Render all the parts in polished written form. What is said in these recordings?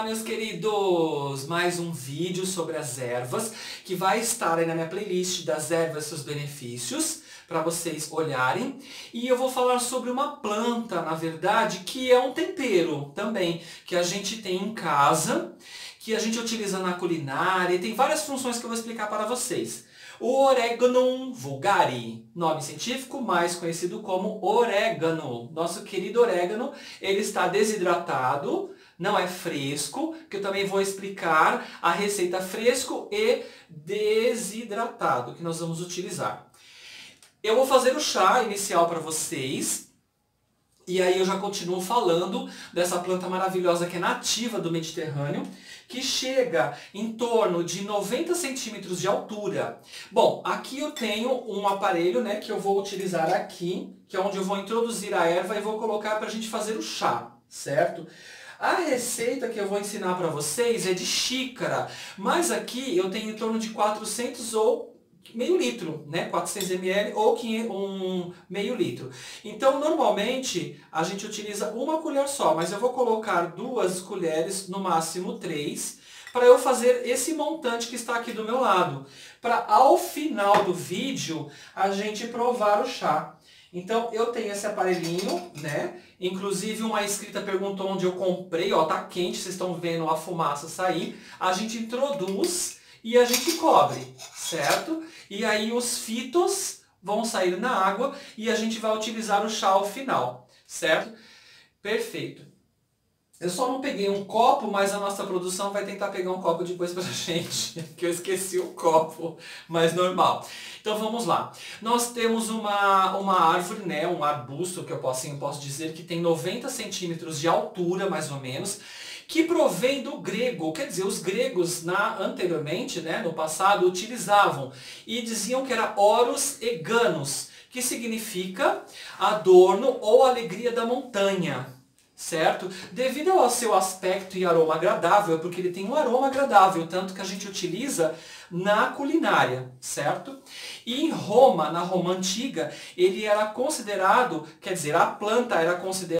Olá, meus queridos! Mais um vídeo sobre as ervas que vai estar aí na minha playlist das ervas e seus benefícios, para vocês olharem. E eu vou falar sobre uma planta, na verdade, que é um tempero também, que a gente tem em casa, que a gente utiliza na culinária, e tem várias funções que eu vou explicar para vocês. O Origanum vulgare, nome científico mais conhecido como orégano. Nosso querido orégano, ele está desidratado, não é fresco, que eu também vou explicar a receita fresco e desidratado que nós vamos utilizar. Eu vou fazer o chá inicial para vocês. E aí eu já continuo falando dessa planta maravilhosa que é nativa do Mediterrâneo, que chega em torno de 90 centímetros de altura. Bom, aqui eu tenho um aparelho, né, que eu vou utilizar aqui, que é onde eu vou introduzir a erva e vou colocar para a gente fazer o chá, certo? A receita que eu vou ensinar para vocês é de xícara, mas aqui eu tenho em torno de 400 ou meio litro, né? 400 ml ou um meio litro. Então, normalmente, a gente utiliza uma colher só, mas eu vou colocar 2 colheres, no máximo 3, para eu fazer esse montante que está aqui do meu lado, para ao final do vídeo, a gente provar o chá. Então, eu tenho esse aparelhinho, né? Inclusive, uma inscrita perguntou onde eu comprei, ó, tá quente, vocês estão vendo a fumaça sair. A gente introduz e a gente cobre, certo? E aí os fitos vão sair na água e a gente vai utilizar o chá ao final, certo? Perfeito. Eu só não peguei um copo, mas a nossa produção vai tentar pegar um copo depois pra gente, que eu esqueci o copo, mas normal. Então vamos lá. Nós temos uma árvore, né, um arbusto, que eu posso dizer, que tem 90 centímetros de altura, mais ou menos, que provém do grego, quer dizer, os gregos anteriormente, né, no passado, utilizavam e diziam que era oros e ganos, que significa adorno ou alegria da montanha, certo? Devido ao seu aspecto e aroma agradável, porque ele tem um aroma agradável, tanto que a gente utiliza na culinária, certo? E em Roma, na Roma Antiga, ele era considerado, quer dizer, a planta era considerada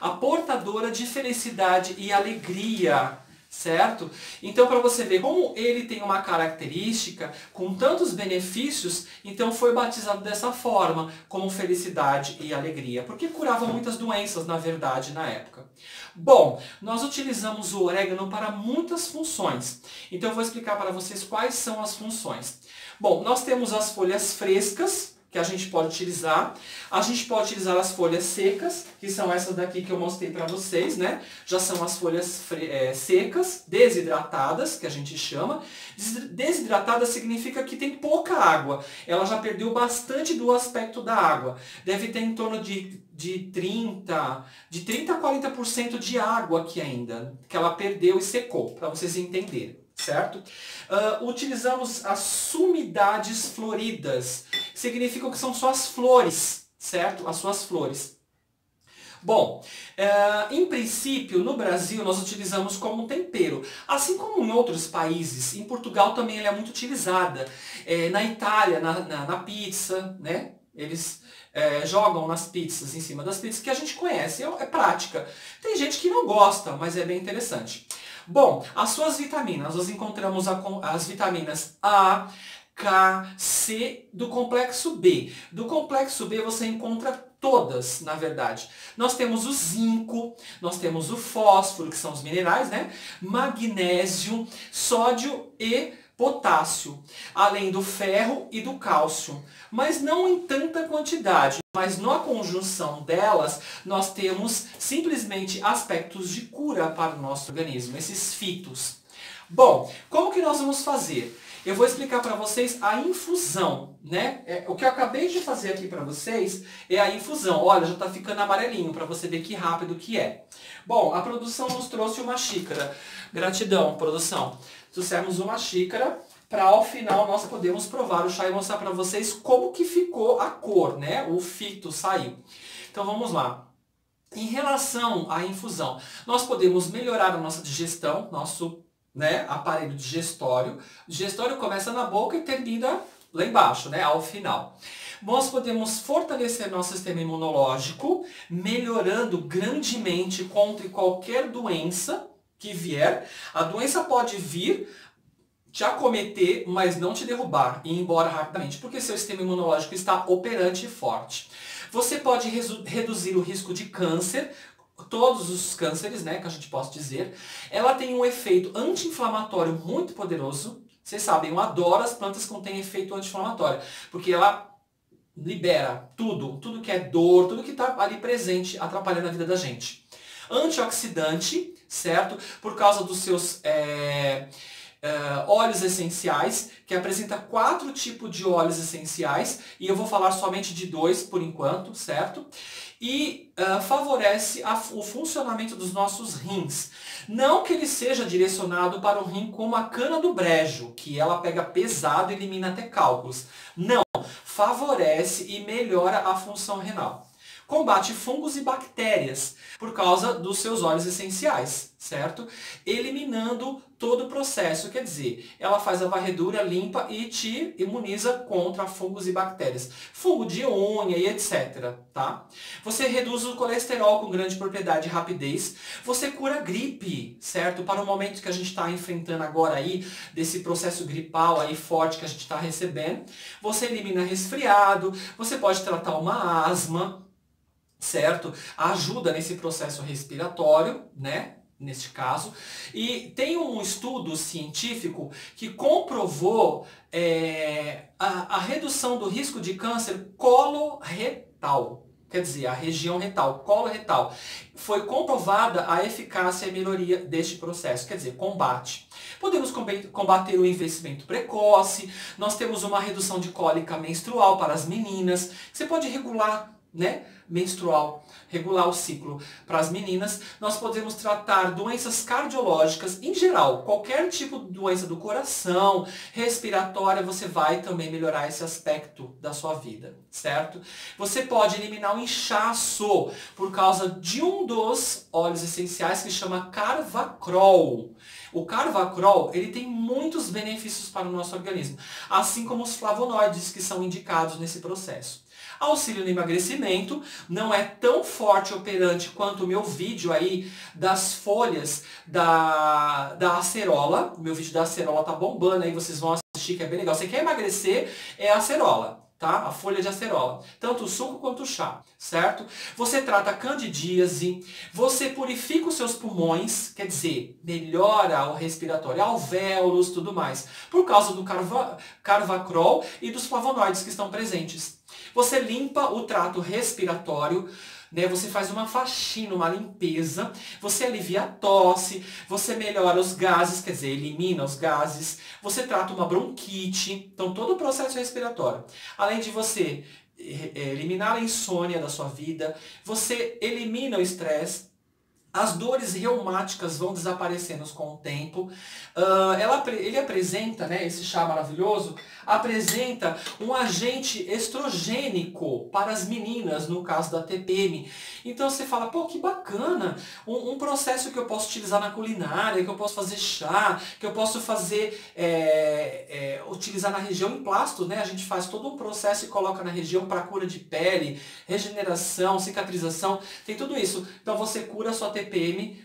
a portadora de felicidade e alegria, certo? Então, para você ver como ele tem uma característica com tantos benefícios, então foi batizado dessa forma, como felicidade e alegria, porque curava muitas doenças, na verdade, na época. Bom, nós utilizamos o orégano para muitas funções, então eu vou explicar para vocês quais são as funções. Bom, nós temos as folhas frescas, que a gente pode utilizar. A gente pode utilizar as folhas secas, que são essas daqui que eu mostrei para vocês, né? Já são as folhas secas, desidratadas, que a gente chama. Desidratada significa que tem pouca água. Ela já perdeu bastante do aspecto da água. Deve ter em torno de 30 a 40% de água aqui ainda, que ela perdeu e secou, para vocês entenderem, certo? Utilizamos as sumidades floridas. Significam que são suas flores, certo? As suas flores. Bom, em princípio, no Brasil, nós utilizamos como um tempero. Assim como em outros países, em Portugal também ela é muito utilizada. Na Itália, na pizza, né? Eles jogam nas pizzas, em cima das pizzas, que a gente conhece, é prática. Tem gente que não gosta, mas é bem interessante. Bom, as suas vitaminas, nós encontramos as vitaminas A, K, C, do complexo B. Do complexo B você encontra todas, na verdade. Nós temos o zinco, nós temos o fósforo, que são os minerais, né? Magnésio, sódio e potássio, além do ferro e do cálcio, mas não em tanta quantidade. Mas na conjunção delas, nós temos simplesmente aspectos de cura para o nosso organismo, esses fitos. Bom, como que nós vamos fazer? Eu vou explicar para vocês a infusão, né? O que eu acabei de fazer aqui para vocês é a infusão. Olha, já está ficando amarelinho para você ver que rápido que é. Bom, a produção nos trouxe uma xícara. Gratidão, produção. Trouxemos uma xícara para ao final nós podemos provar o chá e mostrar para vocês como que ficou a cor, né? O fito saiu. Então vamos lá. Em relação à infusão, nós podemos melhorar a nossa digestão, nosso, né, aparelho digestório. O digestório começa na boca e termina lá embaixo, né? Ao final. Nós podemos fortalecer nosso sistema imunológico, melhorando grandemente contra qualquer doença que vier, a doença pode vir te acometer, mas não te derrubar e ir embora rapidamente, porque seu sistema imunológico está operante e forte. Você pode reduzir o risco de câncer, todos os cânceres, né, que a gente possa dizer. Ela tem um efeito anti-inflamatório muito poderoso. Vocês sabem, eu adoro as plantas que têm efeito anti-inflamatório, porque ela libera tudo que é dor, tudo que está ali presente, atrapalhando a vida da gente. Antioxidante, certo? Por causa dos seus óleos essenciais, que apresenta 4 tipos de óleos essenciais, e eu vou falar somente de 2 por enquanto, certo? E favorece o funcionamento dos nossos rins. Não que ele seja direcionado para o rim como a cana do brejo, que ela pega pesado e elimina até cálculos. Não, favorece e melhora a função renal. Combate fungos e bactérias por causa dos seus óleos essenciais, certo? Eliminando todo o processo, quer dizer, ela faz a varredura, limpa e te imuniza contra fungos e bactérias. Fungo de unha e etc, tá? Você reduz o colesterol com grande propriedade e rapidez. Você cura gripe, certo? Para o momento que a gente está enfrentando agora aí, desse processo gripal aí forte que a gente está recebendo. Você elimina resfriado, você pode tratar uma asma, certo? Ajuda nesse processo respiratório, né? Neste caso. E tem um estudo científico que comprovou a redução do risco de câncer coloretal. Quer dizer, a região retal, coloretal. Foi comprovada a eficácia e melhoria deste processo, quer dizer, combate. Podemos combater o envelhecimento precoce, nós temos uma redução de cólica menstrual para as meninas. Você pode regular, né? Menstrual, regular o ciclo para as meninas. Nós podemos tratar doenças cardiológicas em geral, qualquer tipo de doença do coração, respiratória, você vai também melhorar esse aspecto da sua vida, certo? Você pode eliminar o inchaço por causa de um dos óleos essenciais que chama Carvacrol. O Carvacrol, ele tem muitos benefícios para o nosso organismo, assim como os flavonoides que são indicados nesse processo. Auxílio no emagrecimento, não é tão forte operante quanto o meu vídeo aí das folhas da acerola. O meu vídeo da acerola tá bombando aí, vocês vão assistir que é bem legal. Você quer emagrecer, é a acerola, tá? A folha de acerola. Tanto o suco quanto o chá, certo? Você trata candidíase, você purifica os seus pulmões, quer dizer, melhora o respiratório, alvéolos, tudo mais. Por causa do Carvacrol e dos flavonoides que estão presentes. Você limpa o trato respiratório, né? Você faz uma faxina, uma limpeza, você alivia a tosse, você melhora os gases, quer dizer, elimina os gases, você trata uma bronquite, então todo o processo respiratório. Além de você eliminar a insônia da sua vida, você elimina o estresse. As dores reumáticas vão desaparecendo com o tempo. Ele apresenta, né, esse chá maravilhoso, apresenta um agente estrogênico para as meninas, no caso da TPM. Então você fala, pô, que bacana, um processo que eu posso utilizar na culinária, que eu posso fazer chá, que eu posso fazer, utilizar na região em plasto, né? A gente faz todo um processo e coloca na região para cura de pele, regeneração, cicatrização, tem tudo isso. Então você cura a sua TPM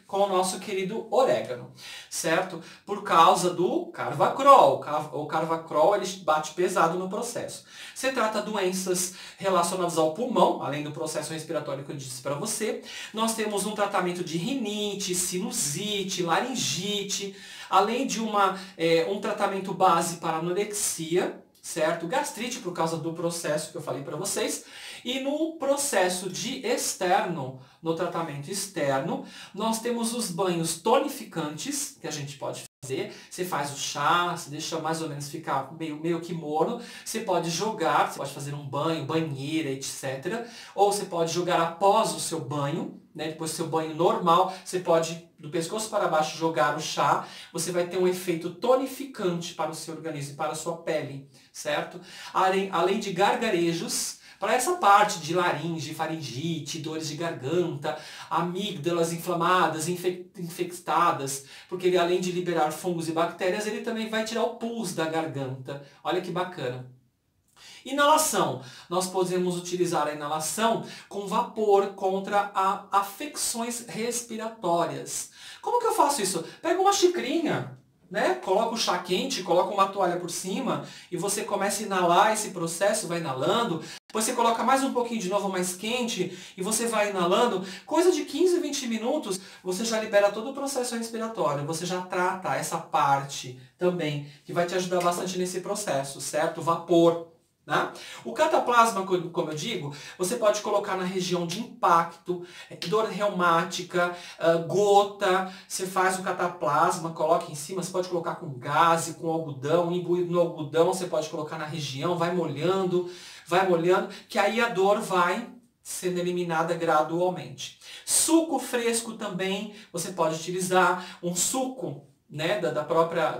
com o nosso querido orégano, certo? Por causa do Carvacrol. O Carvacrol, ele bate pesado no processo. Você trata doenças relacionadas ao pulmão, além do processo respiratório que eu disse para você. Nós temos um tratamento de rinite, sinusite, laringite, além de um tratamento base para anorexia, certo? Gastrite, por causa do processo que eu falei para vocês. E no processo de externo, no tratamento externo, nós temos os banhos tonificantes, que a gente pode fazer. Você faz o chá, você deixa mais ou menos ficar meio que morno. Você pode jogar, você pode fazer um banho, banheira, etc. Ou você pode jogar após o seu banho, né? Depois do seu banho normal, você pode, do pescoço para baixo, jogar o chá. Você vai ter um efeito tonificante para o seu organismo e para a sua pele, certo? Além de gargarejos, para essa parte de laringe, faringite, dores de garganta, amígdalas inflamadas, infectadas, porque ele, além de liberar fungos e bactérias, ele também vai tirar o pus da garganta. Olha que bacana. Inalação. Nós podemos utilizar a inalação com vapor contra afecções respiratórias. Como que eu faço isso? Pega uma xicrinha, né? Coloca o chá quente, coloca uma toalha por cima e você começa a inalar esse processo, vai inalando. Depois você coloca mais um pouquinho de novo mais quente e você vai inalando. Coisa de 15, 20 minutos, você já libera todo o processo respiratório. Você já trata essa parte também, que vai te ajudar bastante nesse processo, certo? Vapor. Né? O cataplasma, como eu digo, você pode colocar na região de impacto, dor reumática, gota. Você faz o cataplasma, coloca em cima, você pode colocar com gaze, com algodão, imbuído no algodão, você pode colocar na região, vai molhando, que aí a dor vai sendo eliminada gradualmente. Suco fresco também, você pode utilizar um suco, né,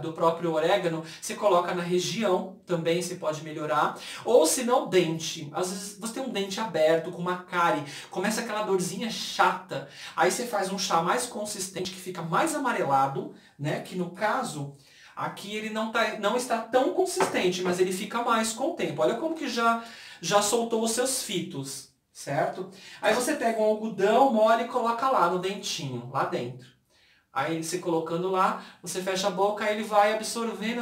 do próprio orégano, você coloca na região, também você pode melhorar. Ou se não, dente. Às vezes você tem um dente aberto, com uma cárie, começa aquela dorzinha chata. Aí você faz um chá mais consistente, que fica mais amarelado, né, que no caso, aqui ele não está tão consistente, mas ele fica mais com o tempo. Olha como que já soltou os seus fitos, certo? Aí você pega um algodão mole e coloca lá no dentinho, lá dentro. Aí você colocando lá, você fecha a boca, aí ele vai absorvendo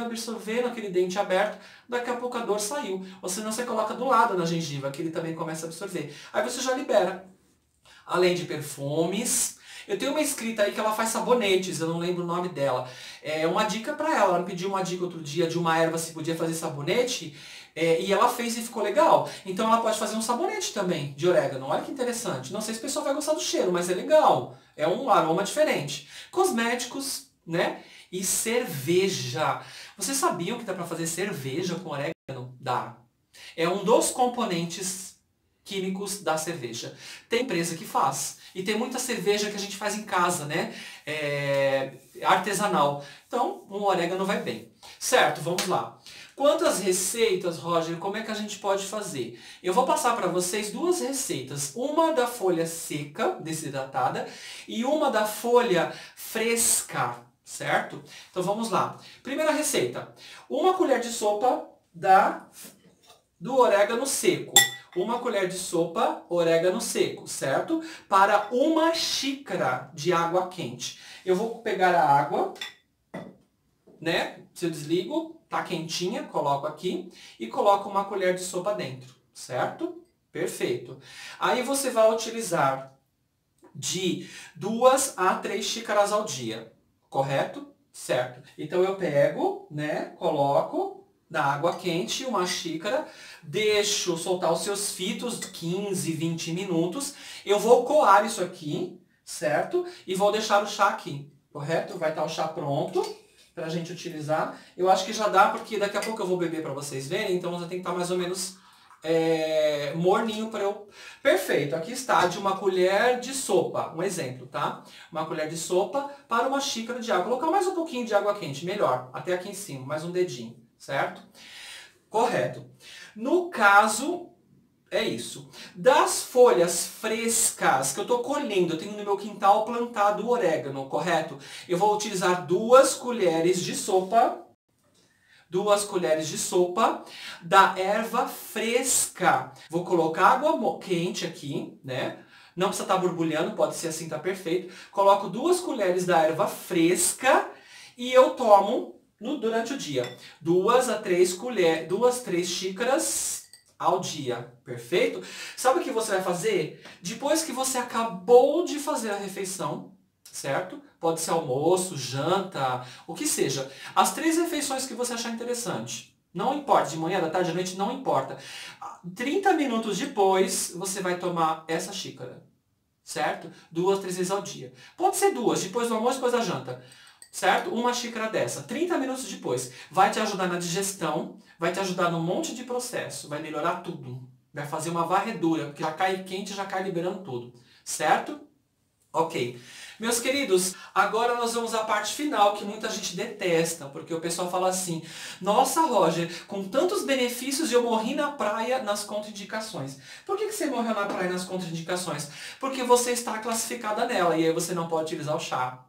aquele dente aberto, daqui a pouco a dor saiu. Ou senão você coloca do lado na gengiva, que ele também começa a absorver. Aí você já libera. Além de perfumes, eu tenho uma escrita aí que ela faz sabonetes, eu não lembro o nome dela. É uma dica pra ela, ela me pediu uma dica outro dia de uma erva se podia fazer sabonete, e ela fez e ficou legal. Então ela pode fazer um sabonete também, de orégano, olha que interessante. Não sei se o pessoal vai gostar do cheiro, mas é legal. É um aroma diferente. Cosméticos, né? E cerveja. Vocês sabiam que dá para fazer cerveja com orégano? Dá. É um dos componentes químicos da cerveja. Tem empresa que faz. E tem muita cerveja que a gente faz em casa, né? Artesanal. Então, um orégano vai bem. Certo, vamos lá. Quantas receitas, Roger, como é que a gente pode fazer? Eu vou passar para vocês duas receitas. Uma da folha seca, desidratada, e uma da folha fresca, certo? Então vamos lá. Primeira receita. Uma colher de sopa do orégano seco. Uma colher de sopa, orégano seco, certo? Para uma xícara de água quente. Eu vou pegar a água, né? Se eu desligo, tá quentinha, coloco aqui e coloco uma colher de sopa dentro, certo? Perfeito. Aí você vai utilizar de 2 a 3 xícaras ao dia, correto? Certo. Então eu pego, né, coloco na água quente uma xícara, deixo soltar os seus fitos 15, 20 minutos, eu vou coar isso aqui, certo? E vou deixar o chá aqui, correto? Vai estar o chá pronto pra gente utilizar. Eu acho que já dá, porque daqui a pouco eu vou beber pra vocês verem, então já tem que estar mais ou menos morninho para eu... Perfeito, aqui está, de uma colher de sopa, um exemplo, tá? Uma colher de sopa para uma xícara de água. Colocar mais um pouquinho de água quente, melhor, até aqui em cima, mais um dedinho, certo? Correto. No caso, é isso. Das folhas frescas que eu estou colhendo, eu tenho no meu quintal plantado o orégano, correto? Eu vou utilizar 2 colheres de sopa da erva fresca. Vou colocar água quente aqui, né? Não precisa estar borbulhando, pode ser assim, tá perfeito. Coloco 2 colheres da erva fresca e eu tomo durante o dia. 2 a 3 xícaras ao dia, perfeito? Sabe o que você vai fazer? Depois que você acabou de fazer a refeição, certo? Pode ser almoço, janta, o que seja. As 3 refeições que você achar interessante. Não importa, de manhã, da tarde, da noite, não importa. 30 minutos depois, você vai tomar essa xícara, certo? 2, 3 vezes ao dia. Pode ser 2, depois do almoço, depois da janta. Certo? Uma xícara dessa, 30 minutos depois, vai te ajudar na digestão, vai te ajudar num monte de processo, vai melhorar tudo. Vai fazer uma varredura, porque já cai quente, já cai liberando tudo. Certo? Ok. Meus queridos, agora nós vamos à parte final, que muita gente detesta, porque o pessoal fala assim, nossa, Roger, com tantos benefícios eu morri na praia nas contraindicações. Por que você morreu na praia nas contraindicações? Porque você está classificada nela, e aí você não pode utilizar o chá.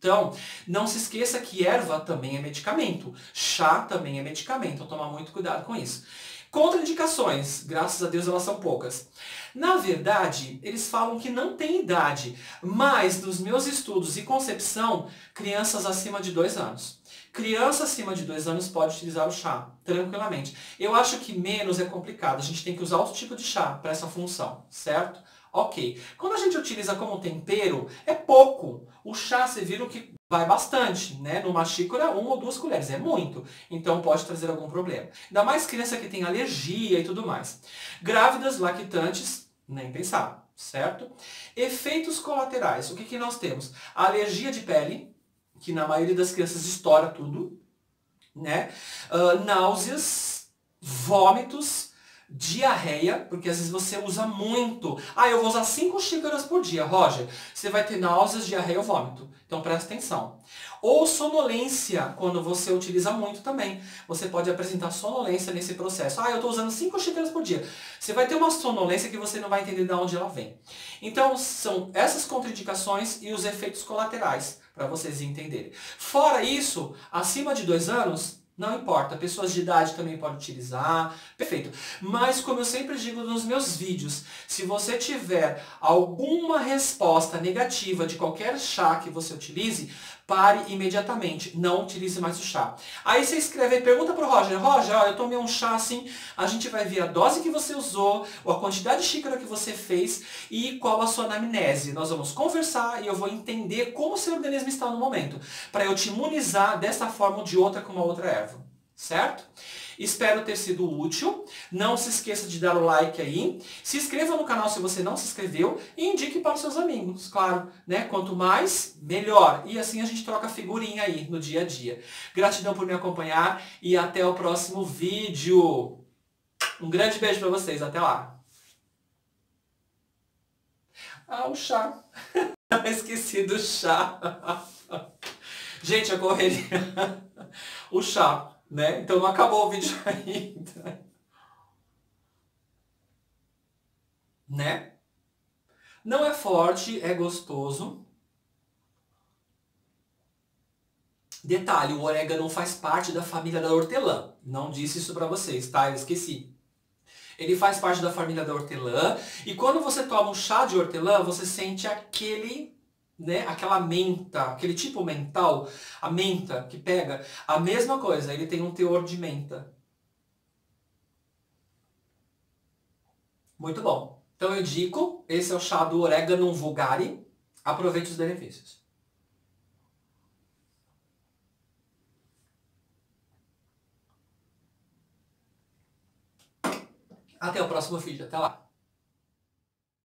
Então, não se esqueça que erva também é medicamento, chá também é medicamento, então toma muito cuidado com isso. Contraindicações, graças a Deus elas são poucas. Na verdade, eles falam que não tem idade, mas nos meus estudos e concepção, crianças acima de 2 anos. Criança acima de 2 anos pode utilizar o chá, tranquilamente. Eu acho que menos é complicado, a gente tem que usar outro tipo de chá para essa função, certo? Ok. Quando a gente utiliza como tempero, é pouco. O chá, vocês viram que vai bastante, né? Numa xícara, 1 ou 2 colheres. É muito. Então pode trazer algum problema. Ainda mais criança que tem alergia e tudo mais. Grávidas, lactantes, nem pensar, certo? Efeitos colaterais. O que que nós temos? A alergia de pele, que na maioria das crianças estoura tudo, né? Náuseas, vômitos, diarreia, porque às vezes você usa muito. Ah, eu vou usar 5 xícaras por dia, Roger. Você vai ter náuseas, diarreia ou vômito. Então presta atenção. Ou sonolência, quando você utiliza muito também. Você pode apresentar sonolência nesse processo. Ah, eu estou usando 5 xícaras por dia. Você vai ter uma sonolência que você não vai entender de onde ela vem. Então são essas contraindicações e os efeitos colaterais, para vocês entenderem. Fora isso, acima de 2 anos... não importa, pessoas de idade também podem utilizar, perfeito. Mas como eu sempre digo nos meus vídeos, se você tiver alguma resposta negativa de qualquer chá que você utilize, pare imediatamente, não utilize mais o chá. Aí você escreve e pergunta para o Roger, Roger, ó, eu tomei um chá assim, a gente vai ver a dose que você usou, ou a quantidade de xícara que você fez e qual a sua anamnese. Nós vamos conversar e eu vou entender como o seu organismo está no momento, para eu te imunizar dessa forma ou de outra com uma outra erva. Certo? Espero ter sido útil. Não se esqueça de dar o like aí. Se inscreva no canal se você não se inscreveu. E indique para os seus amigos, claro, né? Quanto mais, melhor. E assim a gente troca figurinha aí no dia a dia. Gratidão por me acompanhar e até o próximo vídeo. Um grande beijo para vocês. Até lá. Ah, o chá. Esqueci do chá. Gente, a correria... o chá, né? Então não acabou o vídeo ainda. Né? Não é forte, é gostoso. Detalhe, o orégano faz parte da família da hortelã. Não disse isso pra vocês, tá? Eu esqueci. Ele faz parte da família da hortelã. E quando você toma um chá de hortelã, você sente aquele... né? Aquela menta, aquele tipo mental, a menta que pega, a mesma coisa, ele tem um teor de menta. Muito bom. Então eu indico, esse é o chá do Origanum vulgare, aproveite os benefícios. Até o próximo vídeo, até lá.